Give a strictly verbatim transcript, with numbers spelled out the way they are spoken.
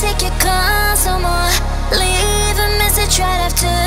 take your call, so more. Leave a message right after.